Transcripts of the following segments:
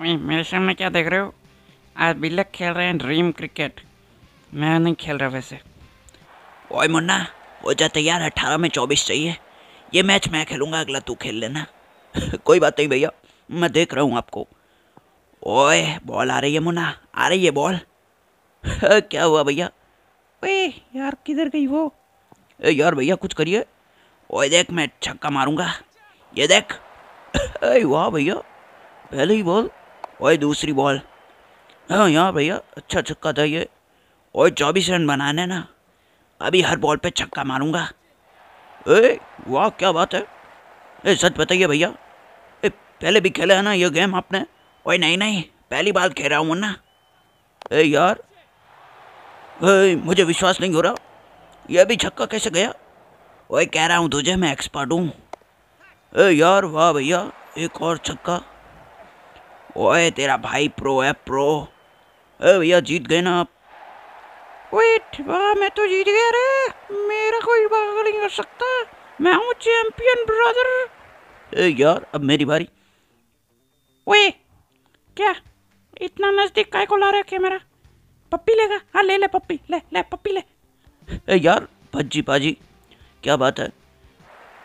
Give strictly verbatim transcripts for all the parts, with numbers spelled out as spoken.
मेरे सामने क्या देख रहे हो? आज बिल्लक खेल रहे हैं ड्रीम क्रिकेट। मैं नहीं खेल रहा वैसे। ओए मुन्ना, हो जा तैयार। अट्ठारह में चौबीस चाहिए। ये मैच मैं खेलूँगा, अगला तू खेल लेना। कोई बात नहीं भैया, मैं देख रहा हूँ आपको। ओए बॉल आ रही है मुन्ना, आ रही है बॉल। क्या हुआ भैया? ओए यार, किधर गई वो? ए यार भैया कुछ करिए। ओए देख, मैं छक्का मारूंगा, ये देख। अरे वाह भैया, पहले ही बॉल। ओए दूसरी बॉल। हाँ यार भैया, अच्छा छक्का था ये। ओए चौबीस रन बनाने ना, अभी हर बॉल पे छक्का मारूंगा। ए वाह क्या बात है। ए सच बताइए भैया, ए पहले भी खेला है ना ये गेम आपने? ओए नहीं नहीं, पहली बार खेल रहा हूँ मुन्ना। ए यार, ए मुझे विश्वास नहीं हो रहा, यह भी छक्का कैसे गया? ओए कह रहा हूँ तुझे, मैं एक्सपर्ट हूँ। ए यार वाह भैया, एक और छक्का। ओए तेरा भाई प्रो है, प्रो। ए भैया जीत गए ना आप। वेट वाह, मैं तो जीत गया रे, मेरा कोई भाग नहीं कर सकता, मैं हूँ चैंपियन ब्रदर। ए यार अब मेरी बारी। ओए क्या इतना नज़दीक काय को ला रहा है कैमरा? पप्पी लेगा? हाँ ले ले पप्पी, ले ले पप्पी ले। ए यार भज्जी पाजी, क्या बात है।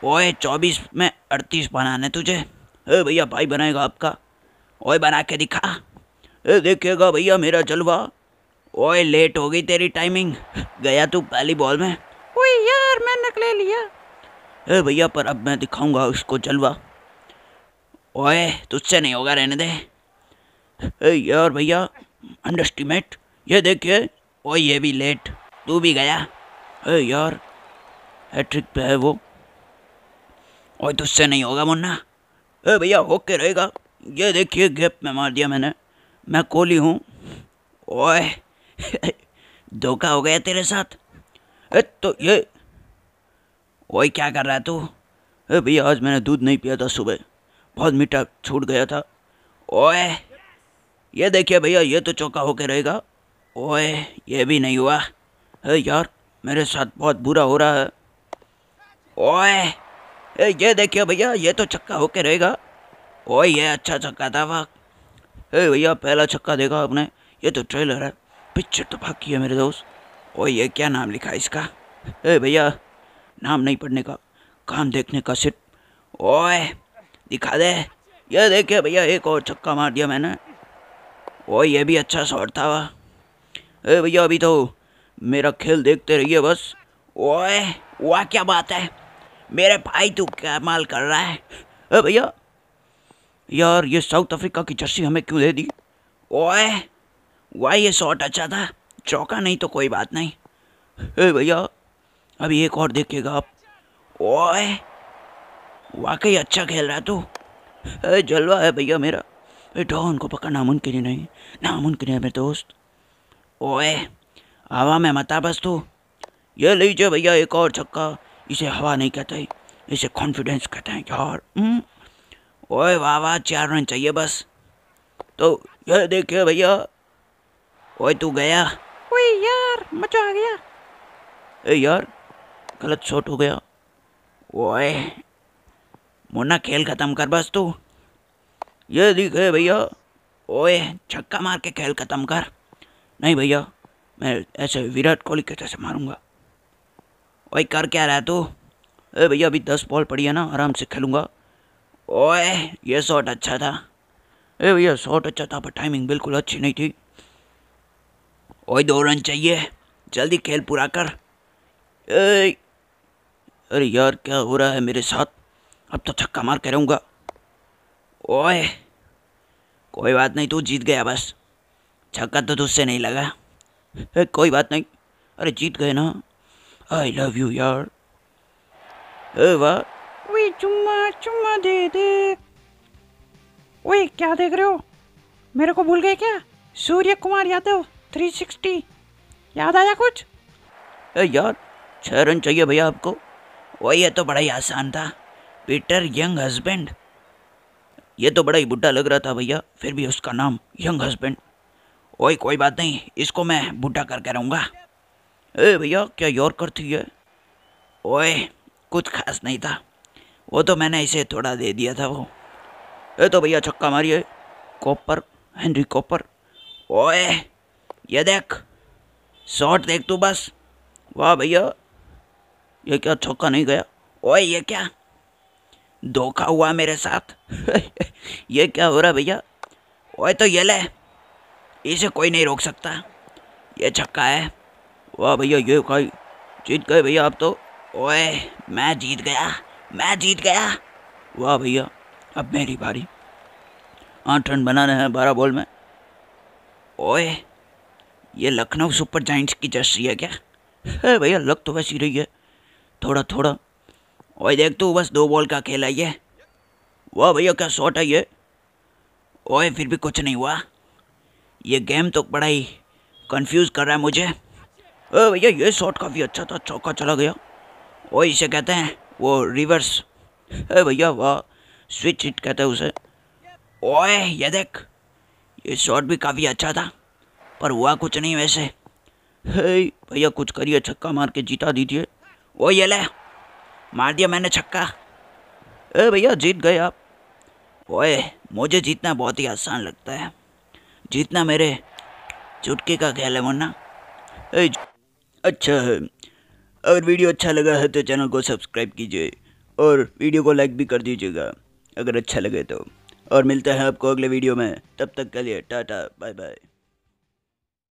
ओए चौबीस में अड़तीस बनाने तुझे। ए भैया भाई बनाएगा आपका। ओए बना के दिखा। ए देखिएगा भैया मेरा जलवा। ओए लेट हो गई तेरी टाइमिंग, गया तू पहली बॉल में। ओए यार मैं नकले लिया। ए भैया पर अब मैं दिखाऊंगा उसको जलवा। ओए तुझसे नहीं होगा, रहने दे। ए यार भैया अंडरस्टीमेट, ये देखिए। ओए ये भी लेट, तू भी गया। ए यार हैट्रिक पे है वो। ओए तुझसे नहीं होगा मुन्ना। ए भैया होके रहेगा, ये देखिए गैप में मार दिया मैंने, मैं कोहली हूँ। ओए धोखा हो गया तेरे साथ। ए तो ये ओए क्या कर रहा है तू? ए भैया आज मैंने दूध नहीं पिया था सुबह, बहुत मीठा छूट गया था। ओए ये देखिए भैया, ये तो चौका होके रहेगा। ओए ये भी नहीं हुआ। ए यार मेरे साथ बहुत बुरा हो रहा है। ओए ए ये देखिए भैया, ये तो छक्का होके रहेगा। ओए ये अच्छा छक्का था वाह। ए भैया पहला छक्का देखा आपने? ये तो ट्रेलर है, पिक्चर तो बाकी है मेरे दोस्त। ओए ये क्या नाम लिखा है इसका? ए भैया नाम नहीं पढ़ने का, काम देखने का सिर्फ। ओए दिखा दे। ये देखिए भैया, एक और छक्का मार दिया मैंने। ओए ये भी अच्छा शॉट था वाह। ए भैया अभी तो मेरा खेल देखते रहिए बस। ओए वाह क्या बात है मेरे भाई, तू क्या माल कर रहा है। ए भैया यार ये साउथ अफ्रीका की जर्सी हमें क्यों दे दी? ओए वाह ये शॉट अच्छा था, चौका नहीं तो कोई बात नहीं। ए भैया अभी एक और देखिएगा आप। ओए वाकई अच्छा खेल रहा है तू। ए जलवा है भैया मेरा। ए डॉन को पकड़ नामुमकिन ही नहीं, नामुमकिन है मेरे दोस्त। ओए हवा में मत आ बस तू। ये लीजिए भैया एक और छक्का, इसे हवा नहीं कहते, इसे कॉन्फिडेंस कहते हैं यार। ओए वाह वाह, चार रन चाहिए बस। तो ये देखिए भैया। ओए तू गया। ओए यार मजा आ गया। ए यार गलत शॉट हो गया। ओए मुन्ना खेल खत्म कर बस तू। ये दिखे भैया। ओए छक्का मार के खेल खत्म कर। नहीं भैया मैं ऐसे विराट कोहली के जैसे मारूंगा। ओए कर क्या रहा है तू? ए भैया अभी दस बॉल पड़ी है ना, आराम से खेलूँगा। ओए ये शॉट अच्छा था। ए भैया शॉट अच्छा था पर टाइमिंग बिल्कुल अच्छी नहीं थी। ओए दो रन चाहिए, जल्दी खेल पूरा कर। ए अरे यार क्या हो रहा है मेरे साथ, अब तो छक्का मार के रहूँगा। ओए कोई बात नहीं, तू जीत गया बस, छक्का तो तुझसे नहीं लगा। ए, कोई बात नहीं, अरे जीत गए ना। आई लव यू यार। ए वाह। वे चुम्मा चुम्मा दे दे। वे क्या देख रहे हो? मेरे को भूल गए क्या? सूर्य कुमार यादव तीन सौ साठ, याद आया कुछ? ए यार छः रन चाहिए भैया आपको। वो ये तो बड़ा ही आसान था, पीटर यंग हस्बैंड। ये तो बड़ा ही बुढ़ा लग रहा था भैया, फिर भी उसका नाम यंग हस्बैंड। ओए कोई बात नहीं, इसको मैं बुढ़ा करके रहूँगा। ए भैया क्या यॉर्कर थी ये? ओए कुछ खास नहीं था वो, तो मैंने इसे थोड़ा दे दिया था वो। ए तो भैया छक्का मारिए। Cooper, Henry Cooper. ओए ये देख, शॉट देख तू बस। वाह भैया, ये क्या छक्का नहीं गया। ओए ये क्या धोखा हुआ मेरे साथ। ये क्या हो रहा भैया। ओए तो ये ले, इसे कोई नहीं रोक सकता, ये छक्का है। वाह भैया, ये खाई जीत गए भैया आप तो। ओए मैं जीत गया, मैं जीत गया। वाह भैया, अब मेरी बारी। आठ रन बनाने हैं बारह बॉल में। ओए ये लखनऊ सुपर जायंट्स की जर्सी है क्या। है भैया, लग तो वैसी रही है थोड़ा थोड़ा। ओए देख तू बस, दो बॉल का खेला ये। वाह भैया, क्या शॉट है ये। ओए फिर भी कुछ नहीं हुआ। ये गेम तो बड़ा ही कंफ्यूज कर रहा है मुझे। ओए भैया, ये शॉट काफ़ी अच्छा था, चौका चला गया। ओए इसे कहते हैं वो रिवर्स। है भैया, वाह, स्विच हिट कहते हैं उसे। ओए ये देख, ये शॉट भी काफ़ी अच्छा था, पर हुआ कुछ नहीं वैसे। हे भैया, कुछ करिए, छक्का मार के जीता दीजिए। ओ ये ले, मार दिया मैंने छक्का। ए भैया, जीत गए आप। ओए मुझे जीतना बहुत ही आसान लगता है, जीतना मेरे चुटकी का खेल है वरना। अच्छा है, अगर वीडियो अच्छा लगा है तो चैनल को सब्सक्राइब कीजिए और वीडियो को लाइक भी कर दीजिएगा अगर अच्छा लगे तो। और मिलते हैं आपको अगले वीडियो में, तब तक के लिए टाटा बाय बाय।